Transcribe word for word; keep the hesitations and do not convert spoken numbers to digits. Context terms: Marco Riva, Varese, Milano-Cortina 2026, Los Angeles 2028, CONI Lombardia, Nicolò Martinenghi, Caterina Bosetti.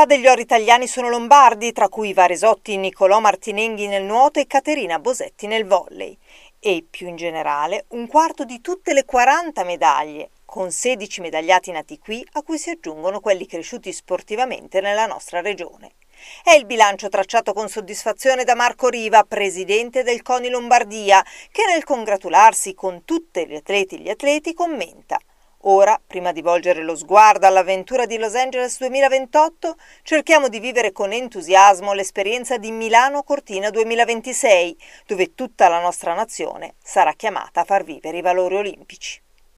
metà degli ori italiani sono lombardi, tra cui i Varesotti, Nicolò Martinenghi nel nuoto e Caterina Bosetti nel volley. E, più in generale, un quarto di tutte le quaranta medaglie, con sedici medagliati nati qui, a cui si aggiungono quelli cresciuti sportivamente nella nostra regione. È il bilancio tracciato con soddisfazione da Marco Riva, presidente del CONI Lombardia, che nel congratularsi con tutte le atleti e gli atleti commenta: ora, prima di volgere lo sguardo all'avventura di Los Angeles duemilaventotto, cerchiamo di vivere con entusiasmo l'esperienza di Milano-Cortina duemilaventisei, dove tutta la nostra nazione sarà chiamata a far vivere i valori olimpici.